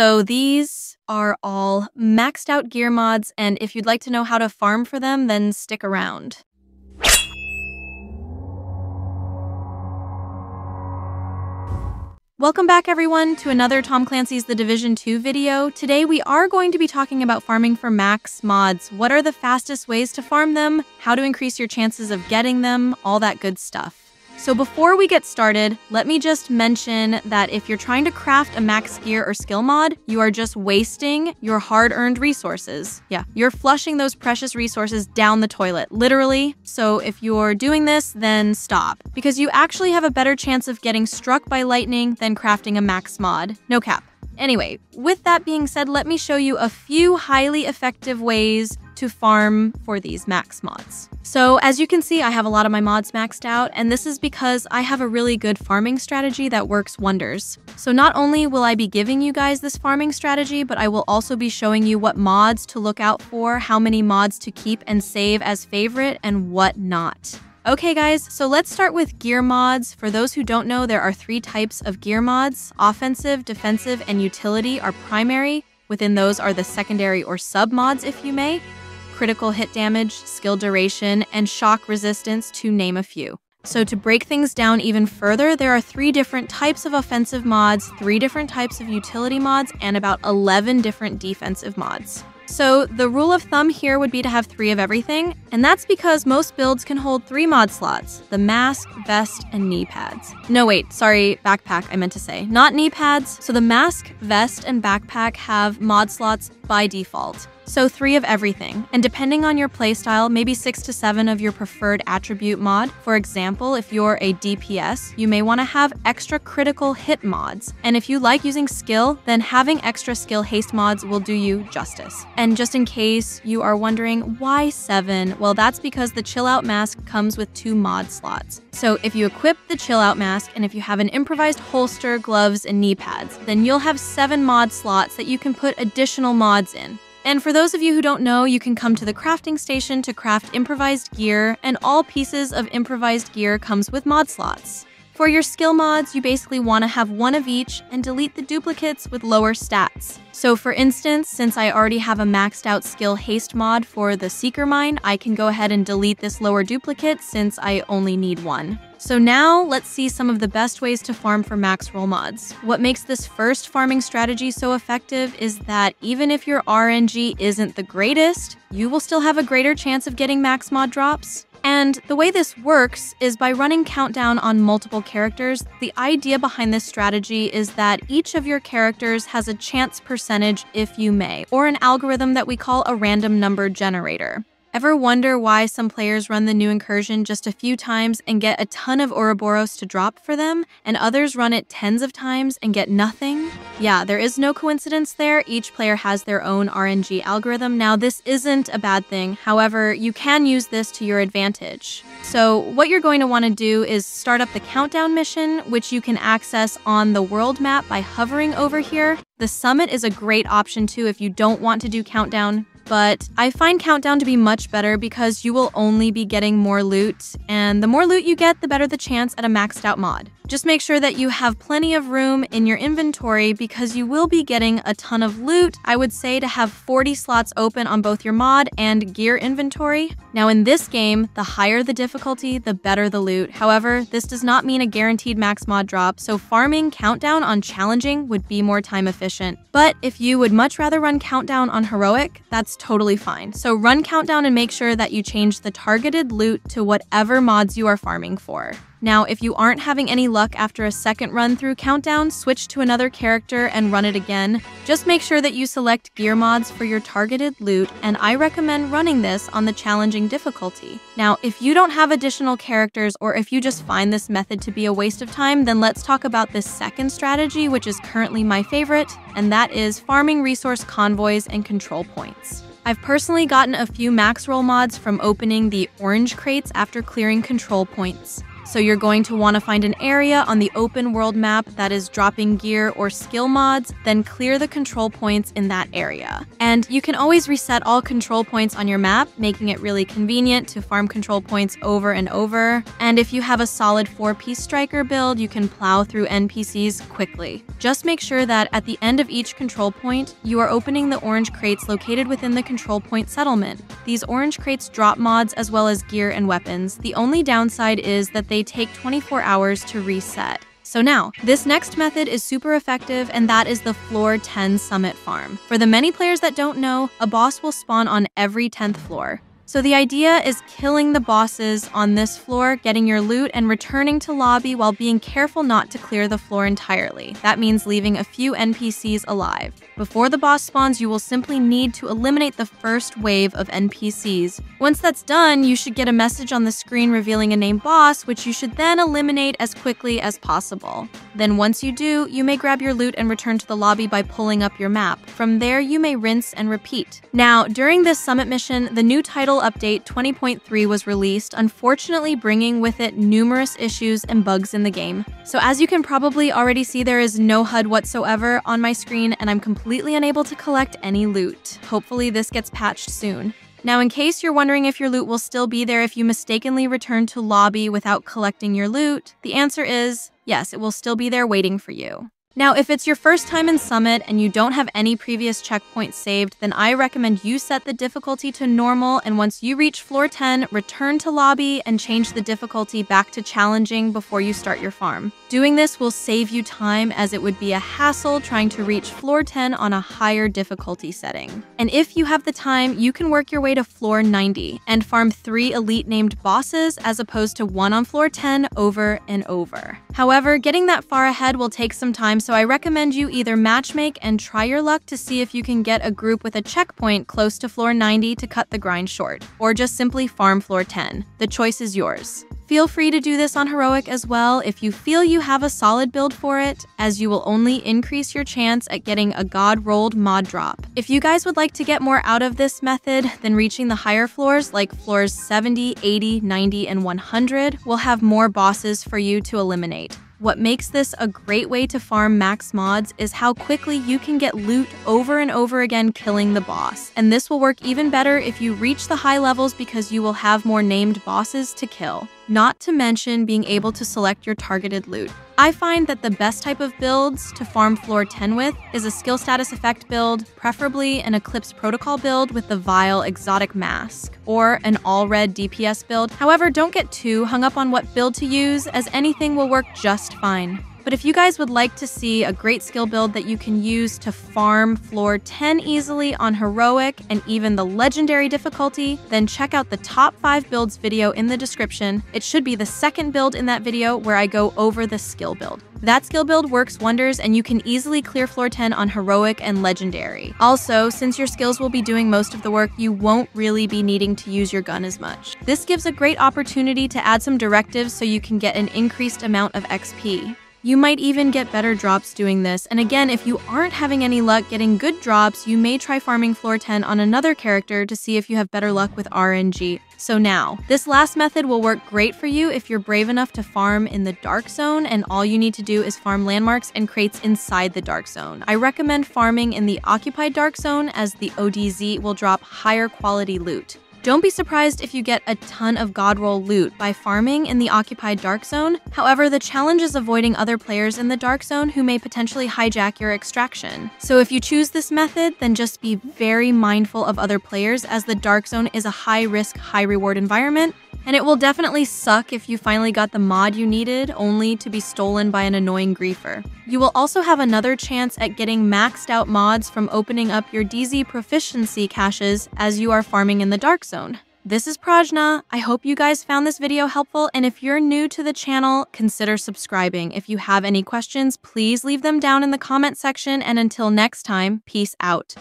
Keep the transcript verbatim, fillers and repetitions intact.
So these are all maxed out gear mods, and if you'd like to know how to farm for them, then stick around. Welcome back everyone to another Tom Clancy's The Division two video. Today we are going to be talking about farming for max mods. What are the fastest ways to farm them? How to increase your chances of getting them? All that good stuff. So before we get started, let me just mention that if you're trying to craft a max gear or skill mod, you are just wasting your hard-earned resources. Yeah, you're flushing those precious resources down the toilet, literally. So if you're doing this, then stop, because you actually have a better chance of getting struck by lightning than crafting a max mod. No cap. Anyway, with that being said, let me show you a few highly effective ways to farm for these max mods. So as you can see, I have a lot of my mods maxed out, and this is because I have a really good farming strategy that works wonders. So not only will I be giving you guys this farming strategy, but I will also be showing you what mods to look out for, how many mods to keep and save as favorite, and what not. Okay guys, so let's start with gear mods. For those who don't know, there are three types of gear mods. Offensive, defensive, and utility are primary. Within those are the secondary or sub mods, if you may. Critical hit damage, skill duration, and shock resistance, to name a few. So to break things down even further, there are three different types of offensive mods, three different types of utility mods, and about eleven different defensive mods. So the rule of thumb here would be to have three of everything, and that's because most builds can hold three mod slots: the mask, vest, and knee pads. No wait, sorry, backpack I meant to say, not knee pads. So the mask, vest, and backpack have mod slots by default. So three of everything, and depending on your playstyle, maybe six to seven of your preferred attribute mod. For example, if you're a D P S, you may want to have extra critical hit mods. And if you like using skill, then having extra skill haste mods will do you justice. And just in case you are wondering why seven, well, that's because the Chill Out Mask comes with two mod slots. So if you equip the Chill Out Mask, and if you have an improvised holster, gloves, and knee pads, then you'll have seven mod slots that you can put additional mods in. And for those of you who don't know, you can come to the crafting station to craft improvised gear, and all pieces of improvised gear comes with mod slots. For your skill mods, you basically want to have one of each and delete the duplicates with lower stats. So for instance, since I already have a maxed out skill haste mod for the Seeker Mine, I can go ahead and delete this lower duplicate since I only need one. So now, let's see some of the best ways to farm for max roll mods. What makes this first farming strategy so effective is that even if your R N G isn't the greatest, you will still have a greater chance of getting max mod drops. And the way this works is by running countdown on multiple characters. The idea behind this strategy is that each of your characters has a chance percentage, if you may, or an algorithm that we call a random number generator. Ever wonder why some players run the new incursion just a few times and get a ton of Ouroboros to drop for them, and others run it tens of times and get nothing? Yeah, there is no coincidence there. Each player has their own R N G algorithm. Now, this isn't a bad thing. However, you can use this to your advantage. So what you're going to want to do is start up the countdown mission, which you can access on the world map by hovering over here. The summit is a great option too if you don't want to do countdown, but I find countdown to be much better because you will only be getting more loot, and the more loot you get, the better the chance at a maxed out mod. Just make sure that you have plenty of room in your inventory because you will be getting a ton of loot. I would say to have forty slots open on both your mod and gear inventory. Now in this game, the higher the difficulty, the better the loot. However, this does not mean a guaranteed max mod drop, so farming countdown on challenging would be more time efficient. But if you would much rather run countdown on heroic, that's totally fine. So run countdown and make sure that you change the targeted loot to whatever mods you are farming for. Now, if you aren't having any luck after a second run through countdown, switch to another character and run it again. Just make sure that you select gear mods for your targeted loot, and I recommend running this on the challenging difficulty. Now, if you don't have additional characters, or if you just find this method to be a waste of time, then let's talk about this second strategy, which is currently my favorite, and that is farming resource convoys and control points. I've personally gotten a few max roll mods from opening the orange crates after clearing control points. So you're going to want to find an area on the open world map that is dropping gear or skill mods, then clear the control points in that area. And you can always reset all control points on your map, making it really convenient to farm control points over and over. And if you have a solid four-piece striker build, you can plow through N P Cs quickly. Just make sure that at the end of each control point, you are opening the orange crates located within the control point settlement. These orange crates drop mods as well as gear and weapons. The only downside is that they They take twenty-four hours to reset. So now, this next method is super effective, and that is the floor ten summit farm. For the many players that don't know, a boss will spawn on every tenth floor. So the idea is killing the bosses on this floor, getting your loot, and returning to lobby while being careful not to clear the floor entirely. That means leaving a few N P Cs alive. Before the boss spawns, you will simply need to eliminate the first wave of N P Cs. Once that's done, you should get a message on the screen revealing a named boss, which you should then eliminate as quickly as possible. Then once you do, you may grab your loot and return to the lobby by pulling up your map. From there, you may rinse and repeat. Now, during this summit mission, the new title update twenty point three was released, unfortunately bringing with it numerous issues and bugs in the game. So as you can probably already see, there is no H U D whatsoever on my screen, and I'm completely Completely unable to collect any loot. Hopefully this gets patched soon. Now, in case you're wondering if your loot will still be there if you mistakenly return to lobby without collecting your loot, the answer is yes, it will still be there waiting for you. Now, if it's your first time in Summit and you don't have any previous checkpoints saved, then I recommend you set the difficulty to normal, and once you reach floor ten, return to lobby and change the difficulty back to challenging before you start your farm. Doing this will save you time, as it would be a hassle trying to reach floor ten on a higher difficulty setting. And if you have the time, you can work your way to floor ninety and farm three elite named bosses as opposed to one on floor ten over and over. However, getting that far ahead will take some time, so I recommend you either matchmake and try your luck to see if you can get a group with a checkpoint close to floor ninety to cut the grind short, or just simply farm floor ten. The choice is yours. Feel free to do this on Heroic as well if you feel you have a solid build for it, as you will only increase your chance at getting a god-rolled mod drop. If you guys would like to get more out of this method, then reaching the higher floors like floors seventy, eighty, ninety, and one hundred will have more bosses for you to eliminate. What makes this a great way to farm max mods is how quickly you can get loot over and over again killing the boss. And this will work even better if you reach the high levels, because you will have more named bosses to kill. Not to mention being able to select your targeted loot. I find that the best type of builds to farm floor ten with is a skill status effect build, preferably an Eclipse Protocol build with the Vile Exotic Mask, or an all-red D P S build. However, don't get too hung up on what build to use, as anything will work just fine. But if you guys would like to see a great skill build that you can use to farm floor ten easily on Heroic and even the Legendary difficulty, then check out the top five builds video in the description. It should be the second build in that video where I go over the skill build. That skill build works wonders, and you can easily clear floor ten on Heroic and Legendary. Also, since your skills will be doing most of the work, you won't really be needing to use your gun as much. This gives a great opportunity to add some directives so you can get an increased amount of X P. You might even get better drops doing this, and again, if you aren't having any luck getting good drops, you may try farming floor ten on another character to see if you have better luck with R N G. So now, this last method will work great for you if you're brave enough to farm in the dark zone, and all you need to do is farm landmarks and crates inside the dark zone. I recommend farming in the occupied dark zone, as the O D Z will drop higher quality loot. Don't be surprised if you get a ton of god roll loot by farming in the occupied dark zone. However, the challenge is avoiding other players in the dark zone who may potentially hijack your extraction. So if you choose this method, then just be very mindful of other players, as the dark zone is a high risk, high reward environment, and it will definitely suck if you finally got the mod you needed only to be stolen by an annoying griefer. You will also have another chance at getting maxed out mods from opening up your D Z proficiency caches as you are farming in the dark zone. This is Prajna. I hope you guys found this video helpful, and if you're new to the channel, consider subscribing. If you have any questions, please leave them down in the comment section, and until next time, peace out.